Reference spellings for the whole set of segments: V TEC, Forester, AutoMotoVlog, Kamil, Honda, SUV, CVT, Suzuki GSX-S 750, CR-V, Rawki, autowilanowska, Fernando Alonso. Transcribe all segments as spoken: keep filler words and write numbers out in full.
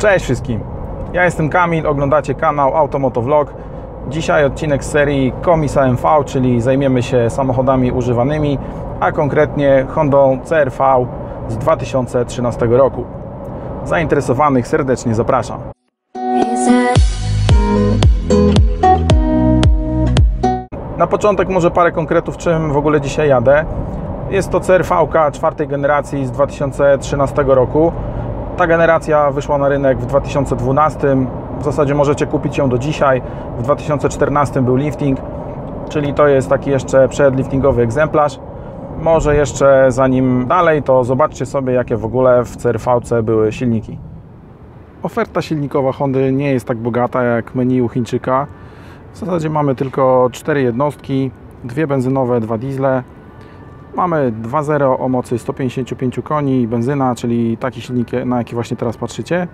Cześć wszystkim, ja jestem Kamil, oglądacie kanał AutoMotoVlog. Dzisiaj odcinek z serii Komisa M V, czyli zajmiemy się samochodami używanymi, a konkretnie Hondą C R V z dwa tysiące trzynastego roku. Zainteresowanych serdecznie zapraszam. Na początek może parę konkretów, czym w ogóle dzisiaj jadę. Jest to C R V-ka czwartej generacji z dwa tysiące trzynastego roku. Ta generacja wyszła na rynek w dwa tysiące dwunastym, w zasadzie możecie kupić ją do dzisiaj. W dwa tysiące czternastym był lifting, czyli to jest taki jeszcze przedliftingowy egzemplarz. Może jeszcze zanim dalej, to zobaczcie sobie, jakie w ogóle w C R V-ce były silniki. Oferta silnikowa Hondy nie jest tak bogata jak menu u Chińczyka. W zasadzie mamy tylko cztery jednostki, dwie benzynowe, dwa diesle. Mamy dwa zero o mocy sto pięćdziesiąt pięć koni i benzyna, czyli taki silnik, na jaki właśnie teraz patrzycie.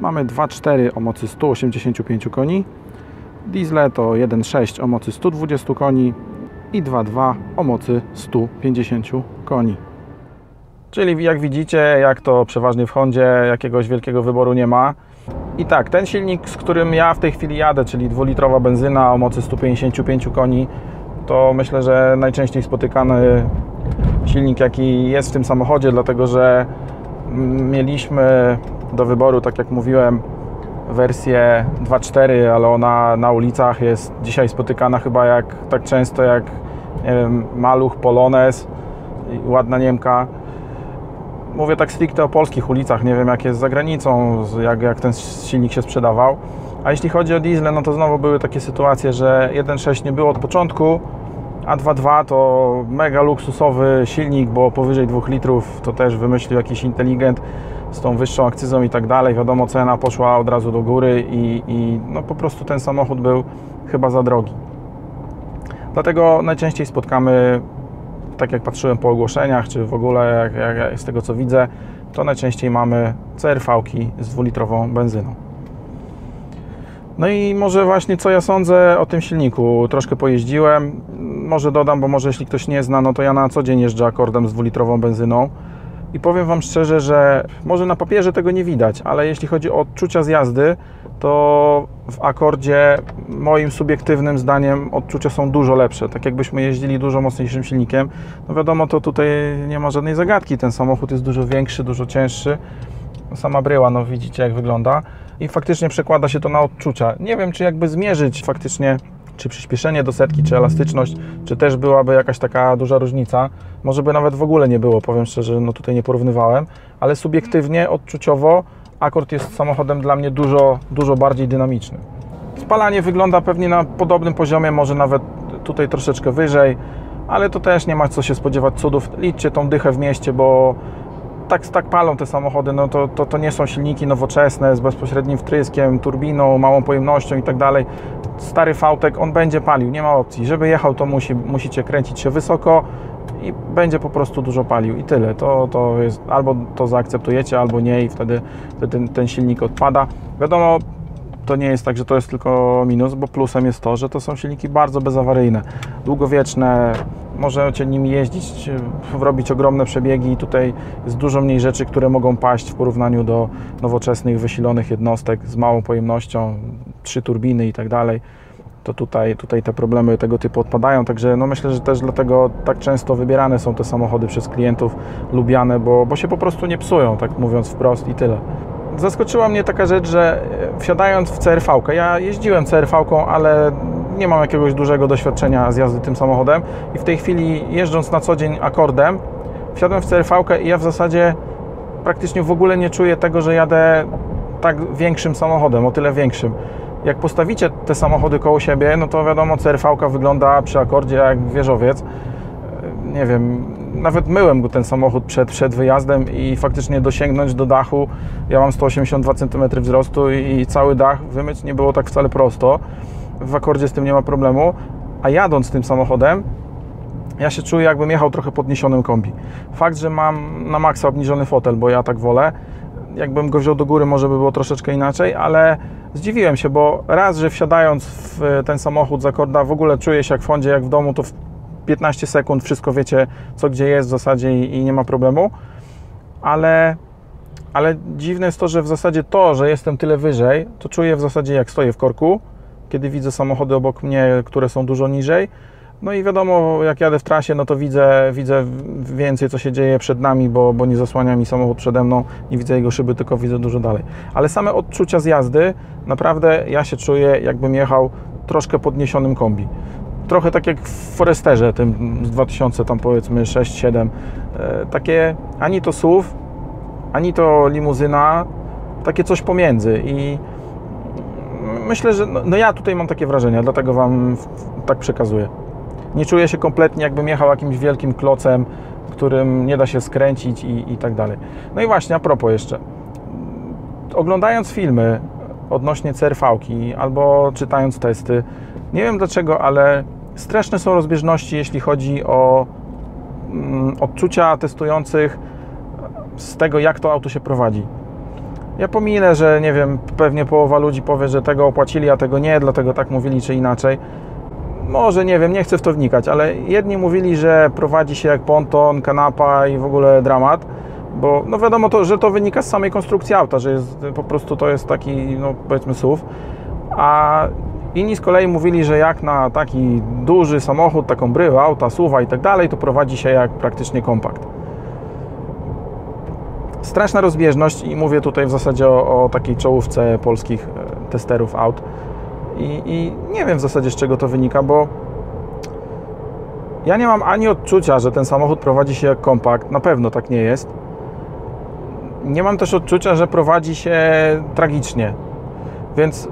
Mamy dwa cztery o mocy sto osiemdziesiąt pięć koni. Diesle to jeden sześć o mocy sto dwadzieścia koni i dwa dwa o mocy sto pięćdziesiąt koni. Czyli jak widzicie, jak to przeważnie w Hondzie, jakiegoś wielkiego wyboru nie ma. I tak, ten silnik, z którym ja w tej chwili jadę, czyli dwulitrowa benzyna o mocy sto pięćdziesiąt pięć koni, to myślę, że najczęściej spotykany silnik, jaki jest w tym samochodzie, dlatego że mieliśmy do wyboru, tak jak mówiłem, wersję dwa cztery, ale ona na ulicach jest dzisiaj spotykana chyba jak, tak często jak, nie wiem, maluch, polonez, ładna Niemka. Mówię tak stricte o polskich ulicach, nie wiem jak jest za granicą, jak, jak ten silnik się sprzedawał. A jeśli chodzi o diesle, no to znowu były takie sytuacje, że jeden sześć nie było od początku, a dwa dwa to mega luksusowy silnik, bo powyżej dwóch litrów to też wymyślił jakiś inteligent z tą wyższą akcyzą i tak dalej. Wiadomo, cena poszła od razu do góry i, i no po prostu ten samochód był chyba za drogi. Dlatego najczęściej spotkamy, tak jak patrzyłem po ogłoszeniach, czy w ogóle jak, jak z tego co widzę, to najczęściej mamy C R V-ki z dwulitrową benzyną. No i może właśnie co ja sądzę o tym silniku. Troszkę pojeździłem, może dodam, bo może jeśli ktoś nie zna, no to ja na co dzień jeżdżę Accordem z dwulitrową benzyną i powiem Wam szczerze, że może na papierze tego nie widać, ale jeśli chodzi o odczucia z jazdy, to w Accordzie moim subiektywnym zdaniem odczucia są dużo lepsze, tak jakbyśmy jeździli dużo mocniejszym silnikiem. No wiadomo, to tutaj nie ma żadnej zagadki, ten samochód jest dużo większy, dużo cięższy. Sama bryła, no widzicie jak wygląda i faktycznie przekłada się to na odczucia. Nie wiem, czy jakby zmierzyć faktycznie, czy przyspieszenie do setki, czy elastyczność, czy też byłaby jakaś taka duża różnica. Może by nawet w ogóle nie było, powiem szczerze, no tutaj nie porównywałem, ale subiektywnie, odczuciowo Accord jest samochodem dla mnie dużo, dużo bardziej dynamicznym. Spalanie wygląda pewnie na podobnym poziomie, może nawet tutaj troszeczkę wyżej, ale to też nie ma co się spodziewać cudów. Liczcie tą dychę w mieście, bo Tak, tak palą te samochody, no to, to, to nie są silniki nowoczesne z bezpośrednim wtryskiem, turbiną, małą pojemnością i tak dalej. Stary V TEC, on będzie palił, nie ma opcji. Żeby jechał, to musi, musicie kręcić się wysoko i będzie po prostu dużo palił i tyle. To, to jest, albo to zaakceptujecie, albo nie i wtedy, wtedy ten, ten silnik odpada. Wiadomo, to nie jest tak, że to jest tylko minus, bo plusem jest to, że to są silniki bardzo bezawaryjne, długowieczne. Możecie nimi jeździć, robić ogromne przebiegi i tutaj jest dużo mniej rzeczy, które mogą paść w porównaniu do nowoczesnych, wysilonych jednostek z małą pojemnością, trzy turbiny i tak dalej. To tutaj, tutaj te problemy tego typu odpadają, także no myślę, że też dlatego tak często wybierane są te samochody przez klientów, lubiane, bo, bo się po prostu nie psują, tak mówiąc wprost i tyle. Zaskoczyła mnie taka rzecz, że wsiadając w C R V-kę, ja jeździłem C R V-ką, ale nie mam jakiegoś dużego doświadczenia z jazdy tym samochodem i w tej chwili jeżdżąc na co dzień Accordem, wsiadłem w C R V-kę i ja w zasadzie praktycznie w ogóle nie czuję tego, że jadę tak większym samochodem, o tyle większym. Jak postawicie te samochody koło siebie, no to wiadomo, C R V-ka wygląda przy Accordzie jak wieżowiec. Nie wiem, nawet myłem go ten samochód przed, przed wyjazdem i faktycznie dosięgnąć do dachu, ja mam sto osiemdziesiąt dwa centymetry wzrostu i cały dach wymyć nie było tak wcale prosto. W Accordzie z tym nie ma problemu, a jadąc tym samochodem, ja się czuję, jakbym jechał trochę podniesionym kombi. Fakt, że mam na maksa obniżony fotel, bo ja tak wolę, jakbym go wziął do góry, może by było troszeczkę inaczej, ale zdziwiłem się, bo raz, że wsiadając w ten samochód z Accorda w ogóle czuję się jak w Hondzie, jak w domu, to w piętnaście sekund wszystko wiecie, co gdzie jest w zasadzie i, i nie ma problemu, ale... ale dziwne jest to, że w zasadzie to, że jestem tyle wyżej, to czuję w zasadzie jak stoję w korku, kiedy widzę samochody obok mnie, które są dużo niżej. No i wiadomo, jak jadę w trasie, no to widzę, widzę więcej, co się dzieje przed nami, bo, bo nie zasłania mi samochód przede mną, nie widzę jego szyby, tylko widzę dużo dalej. Ale same odczucia z jazdy, naprawdę ja się czuję, jakbym jechał troszkę podniesionym kombi. Trochę tak jak w Foresterze, tym z dwa tysiące, tam powiedzmy sześć siedem. Takie ani to S U V, ani to limuzyna, takie coś pomiędzy. I myślę, że no, no ja tutaj mam takie wrażenia, dlatego Wam tak przekazuję. Nie czuję się kompletnie, jakbym jechał jakimś wielkim klocem, którym nie da się skręcić i, i tak dalej. No i właśnie, a propos jeszcze. Oglądając filmy odnośnie C R V-ki albo czytając testy, nie wiem dlaczego, ale straszne są rozbieżności, jeśli chodzi o mm, odczucia testujących z tego, jak to auto się prowadzi. Ja pominę, że nie wiem, pewnie połowa ludzi powie, że tego opłacili, a tego nie, dlatego tak mówili czy inaczej. Może, nie wiem, nie chcę w to wnikać, ale jedni mówili, że prowadzi się jak ponton, kanapa i w ogóle dramat, bo no wiadomo, to, że to wynika z samej konstrukcji auta, że jest, po prostu to jest taki, no powiedzmy, S U V, a inni z kolei mówili, że jak na taki duży samochód, taką bryłę auta, S U V-a i tak dalej, to prowadzi się jak praktycznie kompakt. Straszna rozbieżność i mówię tutaj w zasadzie o, o takiej czołówce polskich testerów aut. I, I nie wiem w zasadzie, z czego to wynika, bo ja nie mam ani odczucia, że ten samochód prowadzi się jak kompakt, na pewno tak nie jest. Nie mam też odczucia, że prowadzi się tragicznie, więc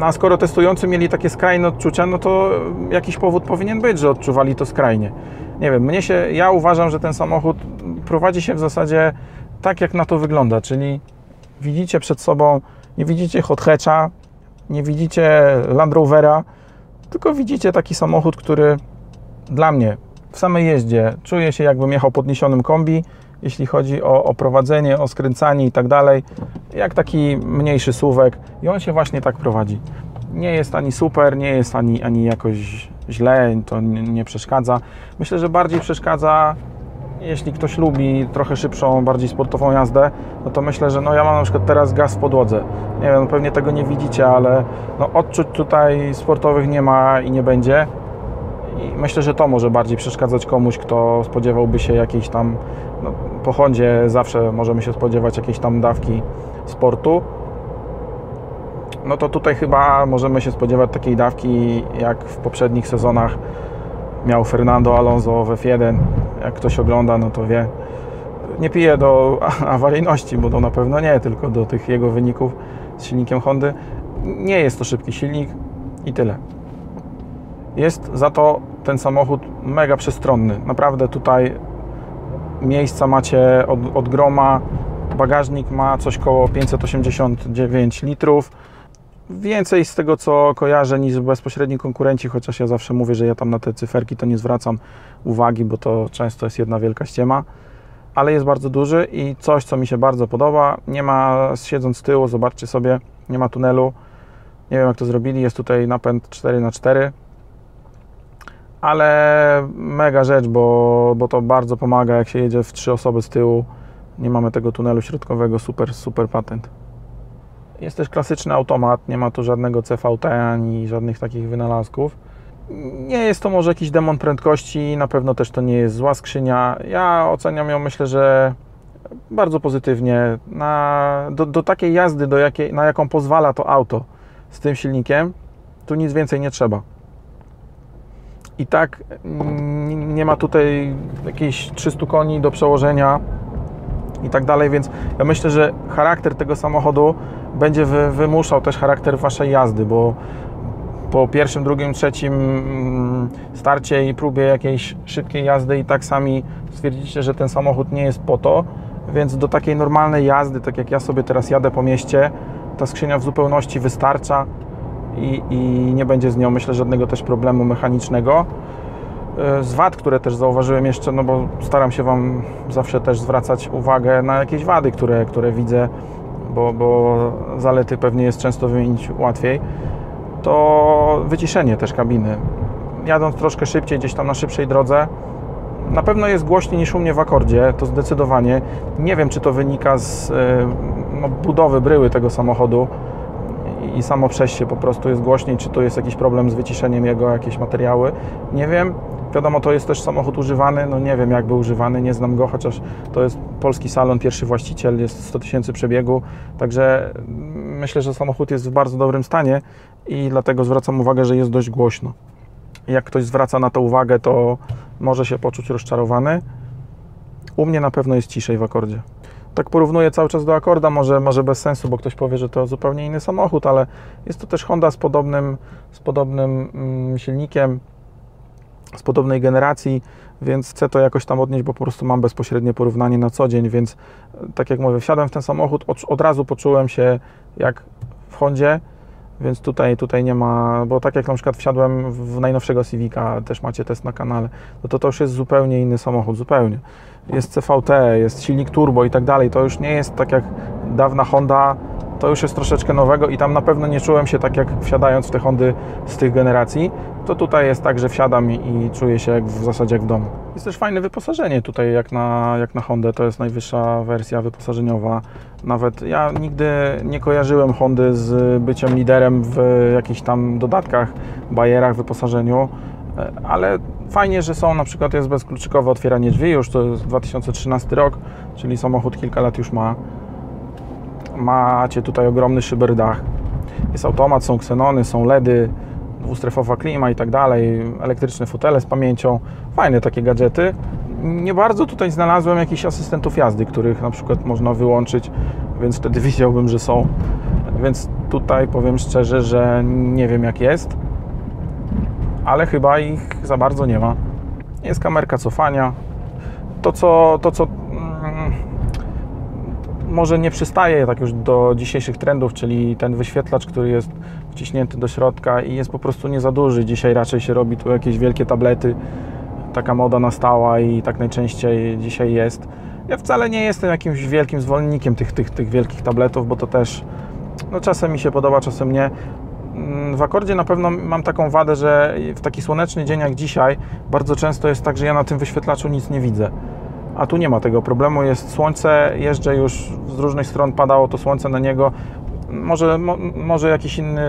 a skoro testujący mieli takie skrajne odczucia, no to jakiś powód powinien być, że odczuwali to skrajnie. Nie wiem, mnie się, ja uważam, że ten samochód prowadzi się w zasadzie tak, jak na to wygląda, czyli widzicie przed sobą, nie widzicie hot hatcha, nie widzicie Land Rovera, tylko widzicie taki samochód, który dla mnie w samej jeździe czuje się, jakbym jechał podniesionym kombi, jeśli chodzi o, o prowadzenie, o skręcanie i tak dalej, jak taki mniejszy suwek i on się właśnie tak prowadzi. Nie jest ani super, nie jest ani, ani jakoś źle, to nie, nie przeszkadza. Myślę, że bardziej przeszkadza, jeśli ktoś lubi trochę szybszą, bardziej sportową jazdę, no to myślę, że no ja mam na przykład teraz gaz w podłodze. Nie wiem, pewnie tego nie widzicie, ale no odczuć tutaj sportowych nie ma i nie będzie. I myślę, że to może bardziej przeszkadzać komuś, kto spodziewałby się jakiejś tam, no po Hondzie zawsze możemy się spodziewać jakiejś tam dawki sportu. No to tutaj chyba możemy się spodziewać takiej dawki, jak w poprzednich sezonach miał Fernando Alonso w F jeden. Jak ktoś ogląda, no to wie. Nie pije do awaryjności, bo to na pewno nie, tylko do tych jego wyników z silnikiem Hondy. Nie jest to szybki silnik i tyle. Jest za to ten samochód mega przestronny. Naprawdę tutaj miejsca macie od, od groma. Bagażnik ma coś koło pięćset osiemdziesiąt dziewięć litrów. Więcej z tego, co kojarzę, niż bezpośredni konkurenci, chociaż ja zawsze mówię, że ja tam na te cyferki to nie zwracam uwagi, bo to często jest jedna wielka ściema, ale jest bardzo duży i coś, co mi się bardzo podoba, nie ma, siedząc z tyłu, zobaczcie sobie, nie ma tunelu, nie wiem jak to zrobili, jest tutaj napęd cztery na cztery, ale mega rzecz, bo, bo to bardzo pomaga, jak się jedzie w trzy osoby z tyłu, nie mamy tego tunelu środkowego, super, super patent. Jest też klasyczny automat, nie ma tu żadnego C V T ani żadnych takich wynalazków. Nie jest to może jakiś demon prędkości, na pewno też to nie jest zła skrzynia. Ja oceniam ją, myślę, że bardzo pozytywnie. Na, do, do takiej jazdy, do jakiej, na jaką pozwala to auto z tym silnikiem, tu nic więcej nie trzeba. I tak nie ma tutaj jakichś trzystu koni do przełożenia i tak dalej, więc ja myślę, że charakter tego samochodu będzie wymuszał też charakter waszej jazdy, bo po pierwszym, drugim, trzecim starcie i próbie jakiejś szybkiej jazdy i tak sami stwierdzicie, że ten samochód nie jest po to, więc do takiej normalnej jazdy, tak jak ja sobie teraz jadę po mieście, ta skrzynia w zupełności wystarcza i, i nie będzie z nią, myślę, żadnego też problemu mechanicznego. Z wad, które też zauważyłem jeszcze, no bo staram się Wam zawsze też zwracać uwagę na jakieś wady, które, które widzę, Bo, bo zalety pewnie jest często wymienić łatwiej, to wyciszenie też kabiny. Jadąc troszkę szybciej, gdzieś tam na szybszej drodze, Na pewno jest głośniej niż u mnie w Akordzie, to zdecydowanie. Nie wiem, czy to wynika z no, budowy bryły tego samochodu i samo przejście po prostu jest głośniej, czy to jest jakiś problem z wyciszeniem jego, jakieś materiały, nie wiem. Wiadomo, to jest też samochód używany, no nie wiem jak był używany, nie znam go, chociaż to jest polski salon, pierwszy właściciel, jest sto tysięcy przebiegu, także myślę, że samochód jest w bardzo dobrym stanie i dlatego zwracam uwagę, że jest dość głośno. Jak ktoś zwraca na to uwagę, to może się poczuć rozczarowany. U mnie na pewno jest ciszej w Akordzie. Tak porównuję cały czas do Akorda, może, może bez sensu, bo ktoś powie, że to zupełnie inny samochód, ale jest to też Honda z podobnym, z podobnym mm, silnikiem, z podobnej generacji, więc chcę to jakoś tam odnieść, bo po prostu mam bezpośrednie porównanie na co dzień, więc tak jak mówię, wsiadłem w ten samochód, od, od razu poczułem się jak w Hondzie, więc tutaj, tutaj nie ma, bo tak jak na przykład wsiadłem w najnowszego Civica, też macie test na kanale, no to to już jest zupełnie inny samochód, zupełnie. Jest C V T, jest silnik turbo i tak dalej, to już nie jest tak jak dawna Honda, to już jest troszeczkę nowego i tam na pewno nie czułem się tak jak wsiadając w te Hondy z tych generacji, to tutaj jest tak, że wsiadam i czuję się jak w zasadzie jak w domu. Jest też fajne wyposażenie tutaj jak na, jak na Hondę, to jest najwyższa wersja wyposażeniowa. Nawet ja nigdy nie kojarzyłem Hondy z byciem liderem w jakichś tam dodatkach, bajerach, wyposażeniu, ale fajnie, że są, na przykład jest bezkluczykowe otwieranie drzwi, już to jest dwa tysiące trzynasty rok, czyli samochód kilka lat już ma. Macie tutaj ogromny szyber dach. Jest automat, są ksenony, są LEDy, dwustrefowa klima i tak dalej, elektryczne fotele z pamięcią. Fajne takie gadżety. Nie bardzo tutaj znalazłem jakichś asystentów jazdy, których na przykład można wyłączyć, więc wtedy widziałbym, że są. Więc tutaj powiem szczerze, że nie wiem jak jest, ale chyba ich za bardzo nie ma. Jest kamerka cofania. To co... To, co może nie przystaje tak już do dzisiejszych trendów, czyli ten wyświetlacz, który jest wciśnięty do środka i jest po prostu nie za duży. Dzisiaj raczej się robi tu jakieś wielkie tablety. Taka moda nastała i tak najczęściej dzisiaj jest. Ja wcale nie jestem jakimś wielkim zwolennikiem tych, tych, tych wielkich tabletów, bo to też no, czasem mi się podoba, czasem nie. W Akordzie na pewno mam taką wadę, że w taki słoneczny dzień jak dzisiaj bardzo często jest tak, że ja na tym wyświetlaczu nic nie widzę. A tu nie ma tego problemu, jest słońce, jeżdżę już, z różnych stron padało to słońce na niego, może, mo, może jakiś inny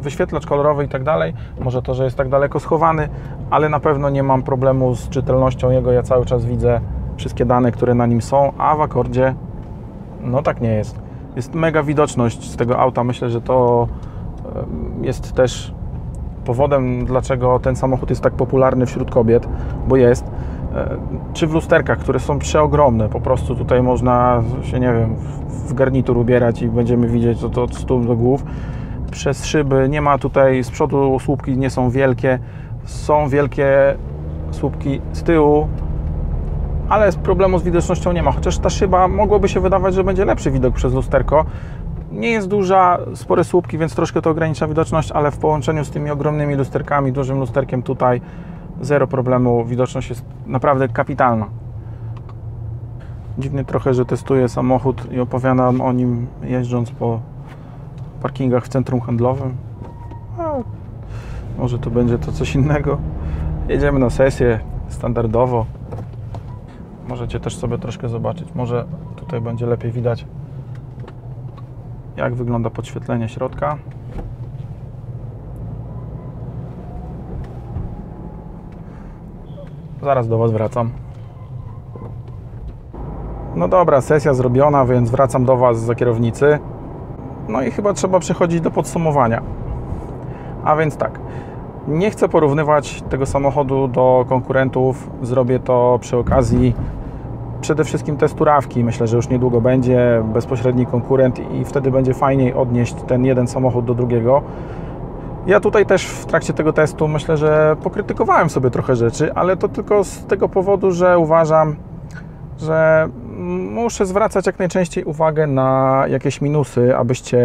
wyświetlacz kolorowy i tak dalej, może to, że jest tak daleko schowany, ale na pewno nie mam problemu z czytelnością jego, ja cały czas widzę wszystkie dane, które na nim są, a w Akordzie no tak nie jest. Jest mega widoczność z tego auta, myślę, że to jest też powodem, dlaczego ten samochód jest tak popularny wśród kobiet, bo jest. Czy w lusterkach, które są przeogromne, po prostu tutaj można się, nie wiem, w garnitur ubierać i będziemy widzieć to, to od stóp do głów. Przez szyby nie ma tutaj, z przodu słupki nie są wielkie, są wielkie słupki z tyłu, ale problemu z widocznością nie ma, chociaż ta szyba mogłoby się wydawać, że będzie lepszy widok przez lusterko. Nie jest duża, spore słupki, więc troszkę to ogranicza widoczność, ale w połączeniu z tymi ogromnymi lusterkami, dużym lusterkiem tutaj zero problemu, widoczność jest naprawdę kapitalna. Dziwnie trochę, że testuję samochód i opowiadam o nim jeżdżąc po parkingach w centrum handlowym. A może to będzie to coś innego. Jedziemy na sesję standardowo. Możecie też sobie troszkę zobaczyć. Może tutaj będzie lepiej widać, jak wygląda podświetlenie środka. Zaraz do Was wracam. No dobra, sesja zrobiona, więc wracam do Was za kierownicy. No i chyba trzeba przechodzić do podsumowania. A więc tak, nie chcę porównywać tego samochodu do konkurentów. Zrobię to przy okazji przede wszystkim testu Rawki. Myślę, że już niedługo będzie bezpośredni konkurent i wtedy będzie fajniej odnieść ten jeden samochód do drugiego. Ja tutaj też w trakcie tego testu myślę, że pokrytykowałem sobie trochę rzeczy, ale to tylko z tego powodu, że uważam, że muszę zwracać jak najczęściej uwagę na jakieś minusy, abyście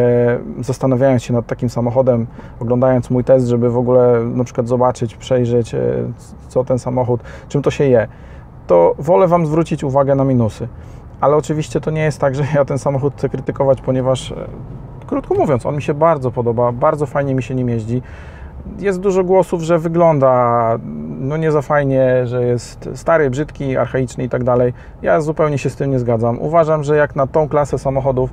zastanawiając się nad takim samochodem, oglądając mój test, żeby w ogóle na przykład zobaczyć, przejrzeć, co ten samochód, czym to się je, to wolę Wam zwrócić uwagę na minusy. Ale oczywiście to nie jest tak, że ja ten samochód chcę krytykować, ponieważ krótko mówiąc, on mi się bardzo podoba, bardzo fajnie mi się nim jeździ. Jest dużo głosów, że wygląda no nie za fajnie, że jest stary, brzydki, archaiczny i tak dalej. Ja zupełnie się z tym nie zgadzam. Uważam, że jak na tą klasę samochodów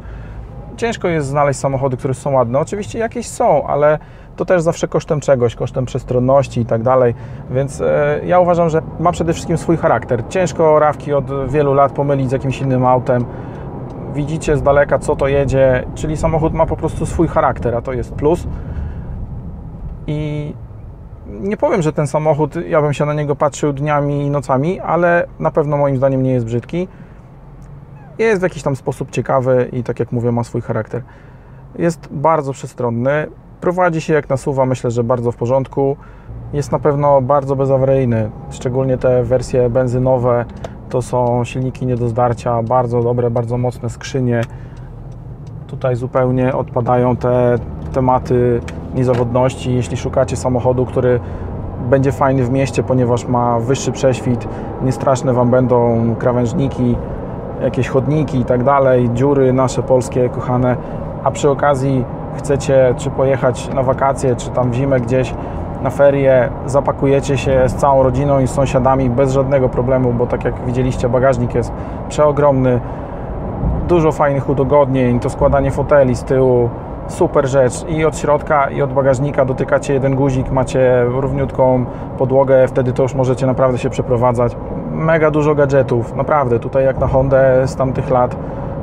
ciężko jest znaleźć samochody, które są ładne. Oczywiście jakieś są, ale to też zawsze kosztem czegoś, kosztem przestronności i tak dalej. Więc e, ja uważam, że ma przede wszystkim swój charakter. Ciężko Rawki od wielu lat pomylić z jakimś innym autem. Widzicie z daleka, co to jedzie, czyli samochód ma po prostu swój charakter, a to jest plus. I nie powiem, że ten samochód, ja bym się na niego patrzył dniami i nocami, ale na pewno moim zdaniem nie jest brzydki. Jest w jakiś tam sposób ciekawy i tak jak mówię, ma swój charakter. Jest bardzo przestronny, prowadzi się jak nasuwa, myślę, że bardzo w porządku. Jest na pewno bardzo bezawaryjny, szczególnie te wersje benzynowe. To są silniki nie do zdarcia, bardzo dobre, bardzo mocne skrzynie. Tutaj zupełnie odpadają te tematy niezawodności. Jeśli szukacie samochodu, który będzie fajny w mieście, ponieważ ma wyższy prześwit, niestraszne Wam będą krawężniki, jakieś chodniki i tak dalej, dziury nasze polskie kochane, a przy okazji chcecie czy pojechać na wakacje, czy tam w zimę gdzieś na ferie, zapakujecie się z całą rodziną i z sąsiadami bez żadnego problemu, bo tak jak widzieliście, bagażnik jest przeogromny, dużo fajnych udogodnień, to składanie foteli z tyłu, super rzecz, i od środka, i od bagażnika dotykacie jeden guzik, macie równiutką podłogę, wtedy to już możecie naprawdę się przeprowadzać. Mega dużo gadżetów, naprawdę, tutaj jak na Hondę z tamtych lat,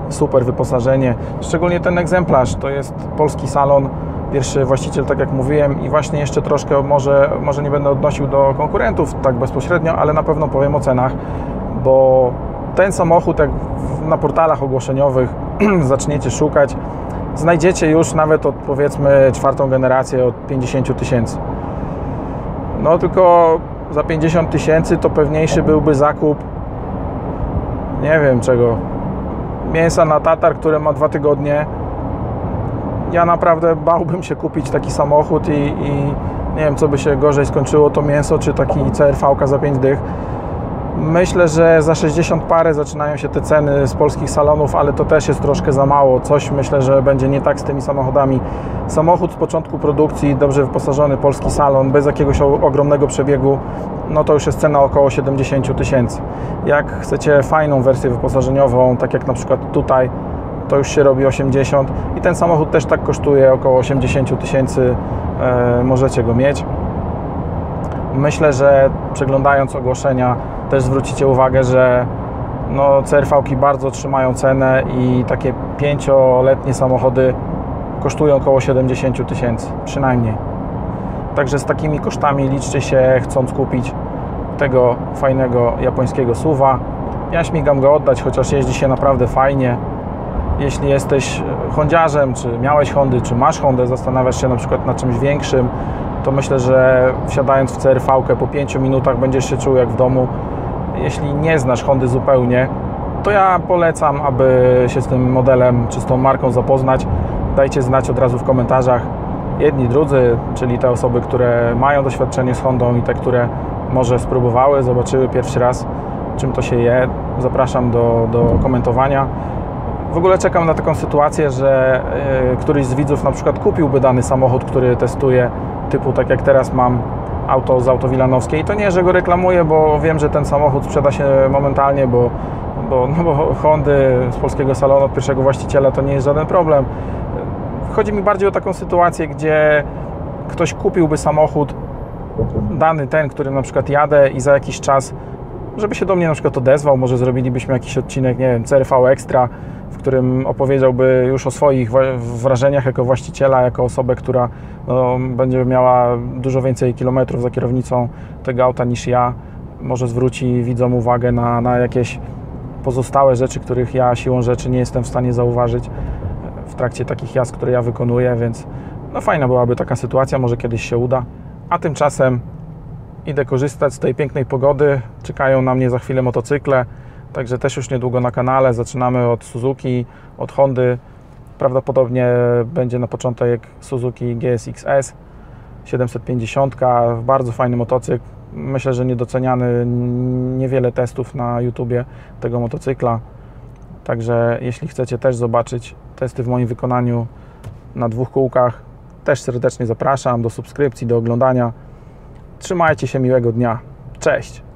super wyposażenie, szczególnie ten egzemplarz, to jest polski salon, pierwszy właściciel, tak jak mówiłem, i właśnie jeszcze troszkę, może, może nie będę odnosił do konkurentów tak bezpośrednio, ale na pewno powiem o cenach, bo ten samochód, jak na portalach ogłoszeniowych zaczniecie szukać, znajdziecie już nawet od, powiedzmy, czwartą generację od pięćdziesięciu tysięcy. No tylko za pięćdziesiąt tysięcy to pewniejszy byłby zakup, nie wiem czego, mięsa na tatar, które ma dwa tygodnie. Ja naprawdę bałbym się kupić taki samochód i, i nie wiem, co by się gorzej skończyło, to mięso czy taki C R V za pięć dych. Myślę, że za sześćdziesiąt parę zaczynają się te ceny z polskich salonów, ale to też jest troszkę za mało. Coś myślę, że będzie nie tak z tymi samochodami. Samochód z początku produkcji, dobrze wyposażony polski salon, bez jakiegoś ogromnego przebiegu, no to już jest cena około siedemdziesięciu tysięcy. Jak chcecie fajną wersję wyposażeniową, tak jak na przykład tutaj, to już się robi osiemdziesiąt i ten samochód też tak kosztuje, około osiemdziesięciu tysięcy e, możecie go mieć. Myślę, że przeglądając ogłoszenia też zwrócicie uwagę, że no, C R V-ki bardzo trzymają cenę i takie pięcioletnie samochody kosztują około siedemdziesięciu tysięcy, przynajmniej. Także z takimi kosztami liczcie się, chcąc kupić tego fajnego japońskiego suwa. Ja śmigam go oddać, chociaż jeździ się naprawdę fajnie. Jeśli jesteś hondziarzem, czy miałeś Hondy, czy masz Hondę, zastanawiasz się na przykład na czymś większym, to myślę, że wsiadając w C R V-kę po pięciu minutach będziesz się czuł jak w domu. Jeśli nie znasz Hondy zupełnie, to ja polecam, aby się z tym modelem, czy z tą marką zapoznać. Dajcie znać od razu w komentarzach, jedni, drudzy, czyli te osoby, które mają doświadczenie z Hondą i te, które może spróbowały, zobaczyły pierwszy raz, czym to się je. Zapraszam do, do komentowania. W ogóle czekam na taką sytuację, że y, któryś z widzów na przykład kupiłby dany samochód, który testuję, typu tak jak teraz mam auto z Autowilanowskiej. I to nie, że go reklamuję, bo wiem, że ten samochód sprzeda się momentalnie, bo, bo, no bo Hondy z polskiego salonu, od pierwszego właściciela, to nie jest żaden problem. Chodzi mi bardziej o taką sytuację, gdzie ktoś kupiłby samochód, dany ten, którym na przykład jadę, i za jakiś czas, żeby się do mnie na przykład odezwał, może zrobilibyśmy jakiś odcinek, nie wiem, C R V Extra, w którym opowiedziałby już o swoich wrażeniach jako właściciela, jako osobę, która no, będzie miała dużo więcej kilometrów za kierownicą tego auta niż ja. Może zwróci widzom uwagę na, na jakieś pozostałe rzeczy, których ja siłą rzeczy nie jestem w stanie zauważyć w trakcie takich jazd, które ja wykonuję, więc no fajna byłaby taka sytuacja, może kiedyś się uda. A tymczasem idę korzystać z tej pięknej pogody, czekają na mnie za chwilę motocykle, także też już niedługo na kanale. Zaczynamy od Suzuki, od Hondy. Prawdopodobnie będzie na początek Suzuki G S X S siedemset pięćdziesiąt. Bardzo fajny motocykl. Myślę, że niedoceniany. Niewiele testów na YouTubie tego motocykla. Także jeśli chcecie też zobaczyć testy w moim wykonaniu na dwóch kółkach, też serdecznie zapraszam do subskrypcji, do oglądania. Trzymajcie się, miłego dnia. Cześć!